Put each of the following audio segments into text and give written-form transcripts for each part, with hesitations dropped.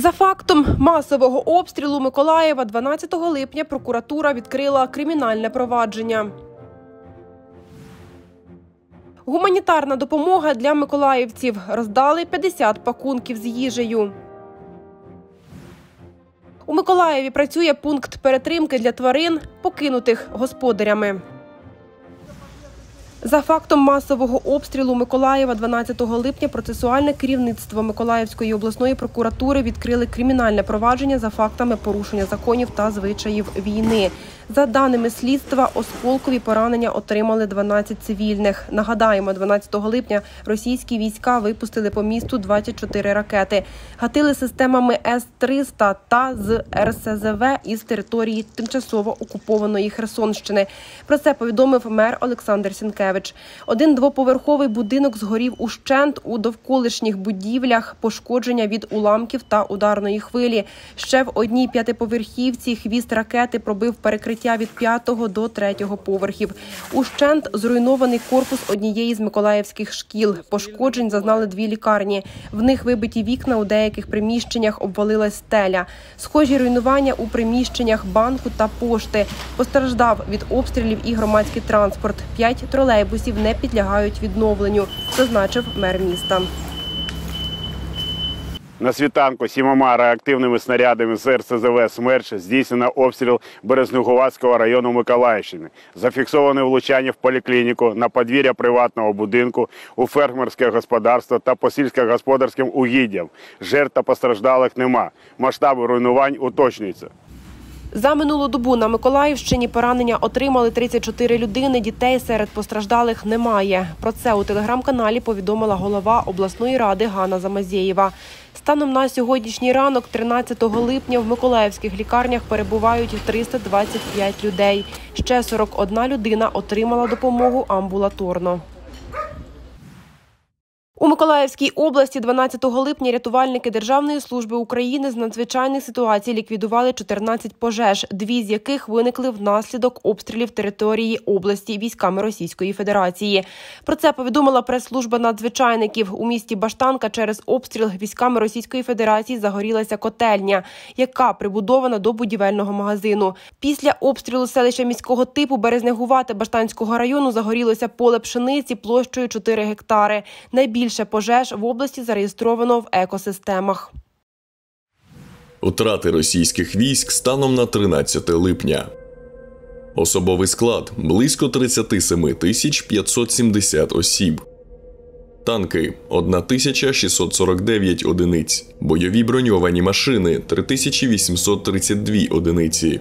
За фактом масового обстрілу Миколаєва 12 липня прокуратура відкрила кримінальне провадження. Гуманітарна допомога для миколаївців. Роздали 50 пакунків з їжею. У Миколаєві працює пункт перетримки для тварин, покинутих господарями. За фактом масового обстрілу Миколаєва 12 липня процесуальне керівництво Миколаївської обласної прокуратури відкрили кримінальне провадження за фактами порушення законів та звичаїв війни. За даними слідства, осколкові поранення отримали 12 цивільних. Нагадаємо, 12 липня російські війська випустили по місту 24 ракети. Гатили системами С-300 та з РСЗВ із території тимчасово окупованої Херсонщини. Про це повідомив мер Олександр Сінкевич. Один двоповерховий будинок згорів ущент, у довколишніх будівлях пошкодження від уламків та ударної хвилі. Ще в одній п'ятиповерхівці хвіст ракети пробив перекриття від 5-го до 3-го поверхів. Ущент зруйнований корпус однієї з миколаївських шкіл. Пошкоджень зазнали 2 лікарні. В них вибиті вікна, у деяких приміщеннях обвалилась стеля. Схожі руйнування у приміщеннях банку та пошти. Постраждав від обстрілів і громадський транспорт. 5 тролейбусів не підлягають відновленню, зазначив мер міста. На світанку 7 реактивними снарядами з РСЗВ «Смерч» здійснено обстріл Березнегуватського району Миколаївщини. Зафіксоване влучання в поліклініку, на подвір'я приватного будинку, у фермерське господарство та по сільськогосподарським угіддям. Жертв та постраждалих нема. Масштаби руйнувань уточнюються. За минулу добу на Миколаївщині поранення отримали 34 людини, дітей серед постраждалих немає. Про це у телеграм-каналі повідомила голова обласної ради Ганна Замазєєва. Станом на сьогоднішній ранок, 13 липня, в миколаївських лікарнях перебувають 325 людей. Ще 41 людина отримала допомогу амбулаторно. У Миколаївській області 12 липня рятувальники Державної служби України з надзвичайних ситуацій ліквідували 14 пожеж, 2 з яких виникли внаслідок обстрілів території області військами Російської Федерації. Про це повідомила прес-служба надзвичайників. У місті Баштанка через обстріл військами Російської Федерації загорілася котельня, яка прибудована до будівельного магазину. Після обстрілу селища міського типу Березнегувате Баштанського району загорілося поле пшениці площею 4 гектари. Більше пожеж в області зареєстровано в екосистемах. Втрати російських військ станом на 13 липня. Особовий склад – близько 37 570 осіб. Танки – 1649 одиниць. Бойові броньовані машини – 3832 одиниці.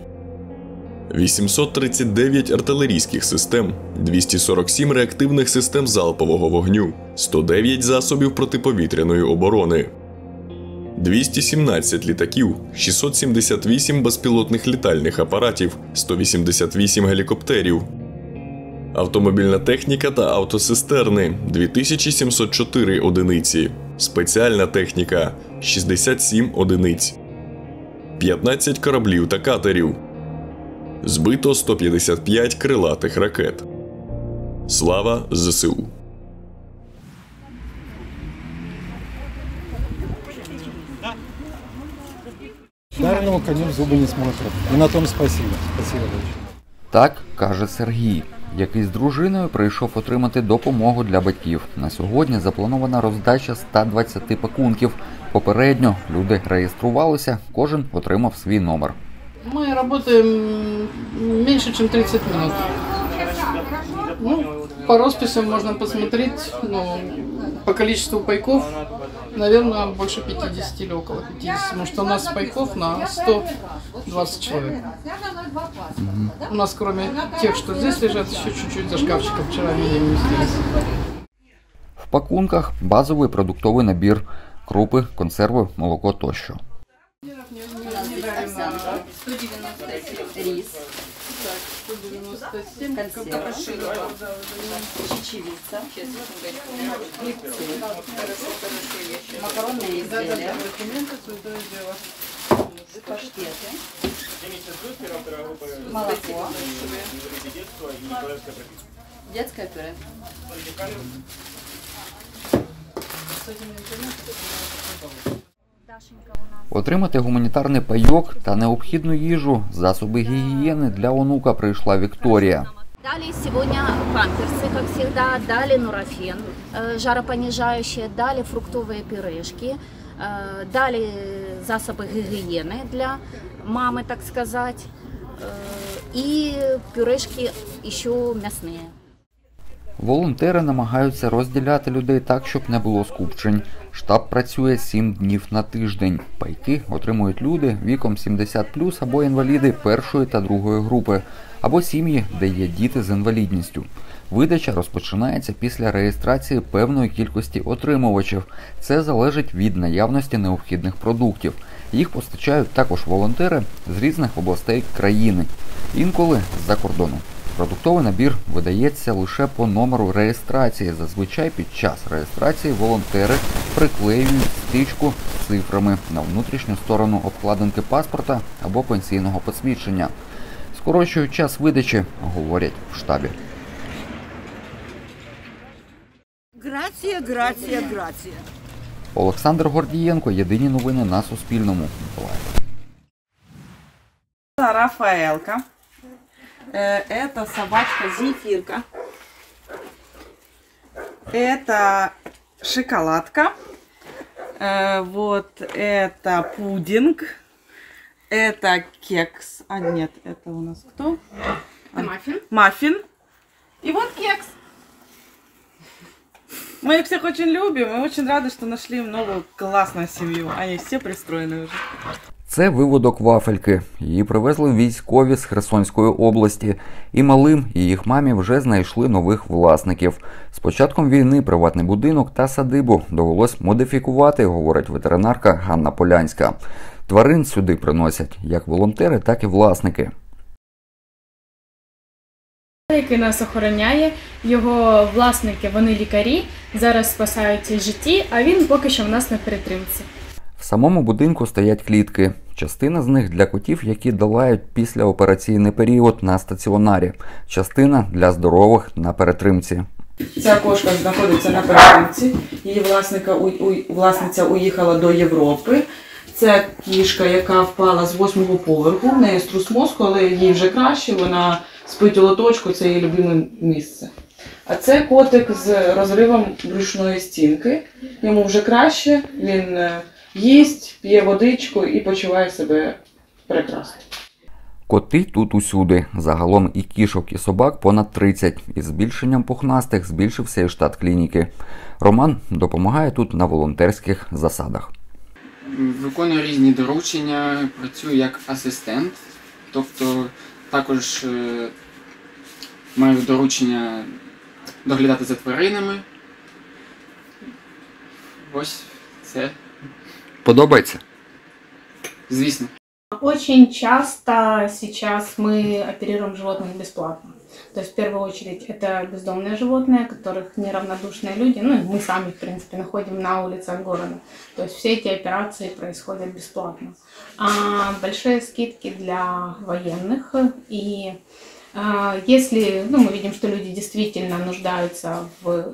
839 артилерійських систем, 247 реактивних систем залпового вогню, 109 засобів протиповітряної оборони, 217 літаків, 678 безпілотних літальних апаратів, 188 гелікоптерів, автомобільна техніка та автоцистерни – 2704 одиниці, спеціальна техніка – 67 одиниць, 15 кораблів та катерів. Збито 155 крилатих ракет. Слава ЗСУ! Дареного конем зуби не смотрят. І на тому спасибо. Так каже Сергій, який з дружиною прийшов отримати допомогу для батьків. На сьогодні запланована роздача 120 пакунків. Попередньо люди реєструвалися, кожен отримав свій номер. Мы работаем меньше, чем 30 минут. Ну, по росписям можно посмотреть, но по количеству пайков, наверное, больше 50 или около 50. Потому что у нас пайков на 120 человек. У нас, кроме тех, что здесь лежат, еще чуть-чуть за шкафчиком вчера менее здесь. В пакунках базовый продуктовый набір – крупы, консервы, молоко тощо. Рис, 197, консервы, чечевица, хлебцы, макаронные изделия, паштеты, молоко, детское пюре. Отримати гуманітарний пайок та необхідну їжу, засоби гігієни для онука прийшла Вікторія. Далі сьогодні памперси, як завжди, далі нурофен, жаропонижаючі, далі фруктові пюрешки, далі засоби гігієни для мами, так сказати, і пюрешки ще м'ясні. Волонтери намагаються розділяти людей так, щоб не було скупчень. Штаб працює 7 днів на тиждень. Пайки отримують люди віком 70+ або інваліди першої та другої групи, або сім'ї, де є діти з інвалідністю. Видача розпочинається після реєстрації певної кількості отримувачів. Це залежить від наявності необхідних продуктів. Їх постачають також волонтери з різних областей країни, інколи з-за кордону. Продуктовий набір видається лише по номеру реєстрації. Зазвичай під час реєстрації волонтери приклеюють стрічку з цифрами на внутрішню сторону обкладинки паспорта або пенсійного посвідчення. Скорочують час видачі, говорять в штабі. Грація. Олександр Гордієнко, Єдині новини на Суспільному. Рафаелка. Это собачка Зефирка. Это шоколадка. Вот это пудинг. Это кекс. А нет, это у нас кто? Маффин. Маффин. И вот кекс. Мы их всех очень любим и очень рады, что нашли новую классную семью. Они все пристроены уже. Це виводок Вафельки. Її привезли військові з Херсонської області. І малим, і їх мамі вже знайшли нових власників. З початком війни приватний будинок та садибу довелось модифікувати, говорить ветеринарка Ганна Полянська. Тварин сюди приносять як волонтери, так і власники. Який нас охороняє, його власники, вони лікарі, зараз спасають житті, а він поки що в нас на перетримці. В самому будинку стоять клітки. Частина з них для котів, які долають післяопераційний період на стаціонарі. Частина для здорових на перетримці. Ця кошка знаходиться на перетримці. Її власниця уїхала до Європи. Це кішка, яка впала з 8-го поверху. В неї струс мозку, але їй вже краще. Вона спить у лоточку, це її любиме місце. А це котик з розривом брюшної стінки. Йому вже краще, він їсть, п'є водичку і почуває себе прекрасно. Коти тут усюди. Загалом і кішок, і собак понад 30. Із збільшенням пухнастих збільшився і штат клініки. Роман допомагає тут на волонтерських засадах. Виконую різні доручення, працюю як асистент. Тобто також маю доручення доглядати за тваринами. Ось це. Подобається? Звісно. Очень часто сейчас мы оперируем животных бесплатно. То есть в первую очередь это бездомные животные, которых неравнодушные люди, ну и мы сами, в принципе, находим на улицах города. То есть все эти операции происходят бесплатно. А большие скидки для военных. И если мы видим, что люди действительно нуждаются,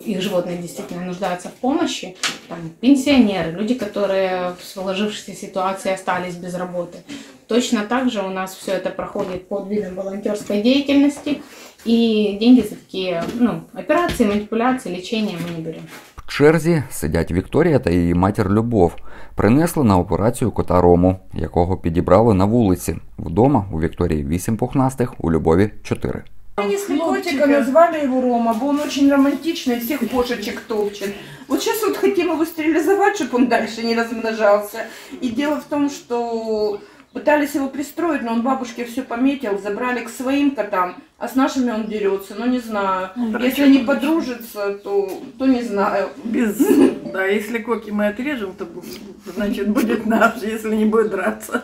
их животные действительно нуждаются в помощи, там, пенсионеры, люди, которые в сложившейся ситуации остались без работы, точно так же у нас все это проходит под видом волонтерской деятельности, и деньги за такие операции, манипуляции, лечение мы не берем. В черзі сидять Вікторія та її матір Любов. Принесли на операцію кота Рому, якого підібрали на вулиці. Вдома у Вікторії 8 пухнастих, у Любові 4. Принесли котика, назвали його Рома, бо він дуже романтичний, всіх кошечок топчет. От зараз от хочемо його стерилізувати, щоб він далі не розмножався. І діло в тому, що пытались его пристроить, но он бабушке все пометил, забрали к своим котам, а с нашими он дерется, но не знаю. Если они подружатся, то не знаю. Да, если коки мы отрежем, то значит будет наш, если не будет драться.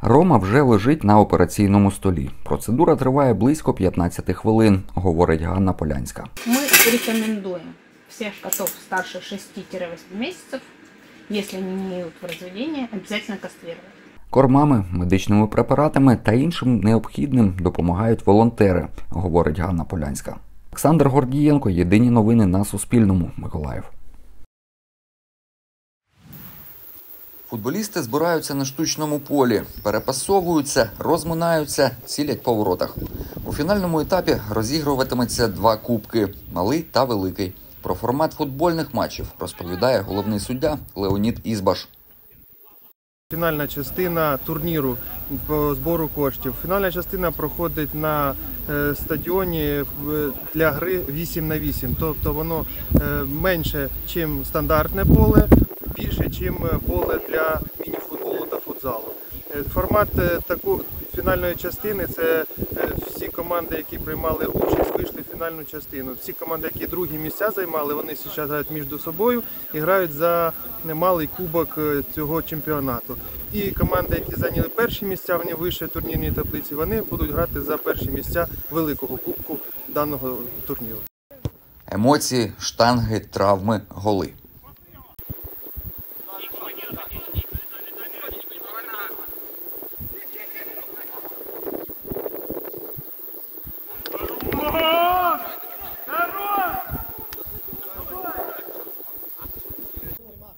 Рома вже лежить на операційному столі. Процедура триває близько 15 хвилин, говорить Ганна Полянська. Ми рекомендуємо всіх котів старше 6-8 місяців, якщо не мають розведення, обов'язково каструвати. Кормами, медичними препаратами та іншим необхідним допомагають волонтери, говорить Ганна Полянська. Олександр Гордієнко, Єдині новини на Суспільному, Миколаїв. Футболісти збираються на штучному полі, перепасовуються, розминаються, цілять по воротах. У фінальному етапі розігруватиметься два кубки – малий та великий. Про формат футбольних матчів розповідає головний суддя Леонід Ізбаш. Фінальна частина турніру по збору коштів. Фінальна частина проходить на стадіоні для гри 8х8. Тобто воно менше, ніж стандартне поле, більше, ніж поле для мініфутболу та футзалу. Формат такої фінальної частини – це всі команди, які приймали участь, вийшли в фінальну частину. Всі команди, які другі місця займали, вони зараз грають між собою і грають за малий кубок цього чемпіонату. І команди, які зайняли перші місця, вони вище турнірній таблиці, вони будуть грати за перші місця великого кубку даного турніру. Емоції, штанги, травми, голи.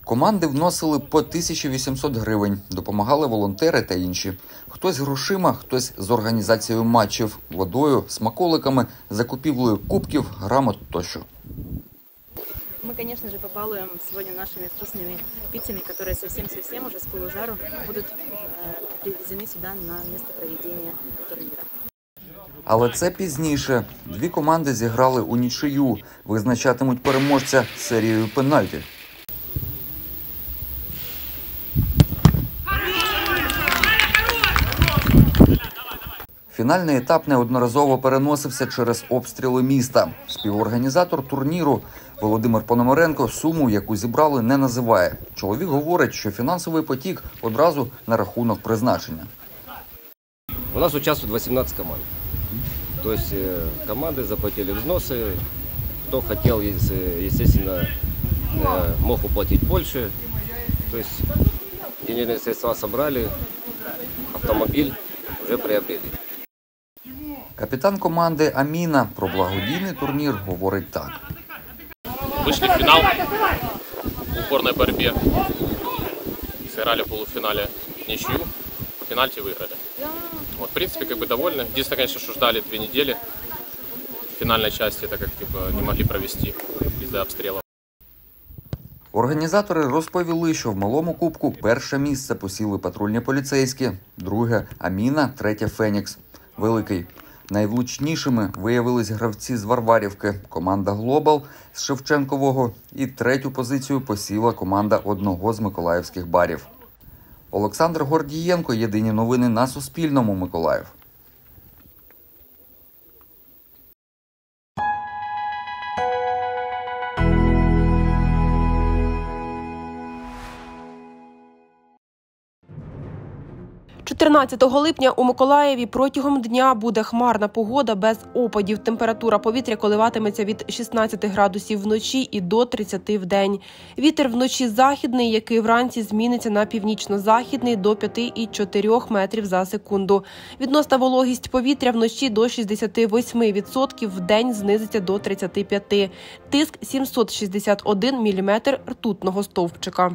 Команди вносили по 1800 гривень, допомагали волонтери та інші. Хтось грошима, хтось з організацією матчів, водою, смаколиками, закупівлею кубків, грамот тощо. Ми, звісно, побалуємо сьогодні нашими вкусними піцями, які зовсім уже з пилу-жару будуть привезені сюди на місце проведення турніру. Але це пізніше. Дві команди зіграли у нічию. Визначатимуть переможця серією пенальті. Фінальний етап неодноразово переносився через обстріли міста. Співорганізатор турніру Володимир Пономаренко суму, яку зібрали, не називає. Чоловік говорить, що фінансовий потік одразу на рахунок призначення. У нас участвують 18 команд. Тобто команди заплатили взноси. Хто хотів, звісно, мог оплатити більше. Тобто денежні средства зібрали, автомобіль вже приобрели. Капітан команди Аміна про благодійний турнір говорить так. Вийшли в фінал в упорній боротьбі. Зіграли в полуфіналі нічию, по пенальті виграли. Вот, в принципе, как бы довольны. Единственное, конечно, что ждали 2 недели финальной части, так как типа не могли провести из-за обстрелов. Організатори розповіли, що в малому кубку перше місце посіли патрульні поліцейські, друге – Аміна, третє – Фенікс. Великий. Найвлучнішими виявились гравці з Варварівки, команда «Глобал» з Шевченкового і третю позицію посіла команда одного з миколаївських барів. Олександр Гордієнко. Єдині новини на Суспільному. Миколаїв. «13 липня у Миколаєві протягом дня буде хмарна погода без опадів. Температура повітря коливатиметься від 16 градусів вночі і до 30 вдень. Вітер вночі західний, який вранці зміниться на північно-західний до 5,4 метрів за секунду. Відносна вологість повітря вночі до 68%, вдень знизиться до 35%. Тиск – 761 міліметр ртутного стовпчика».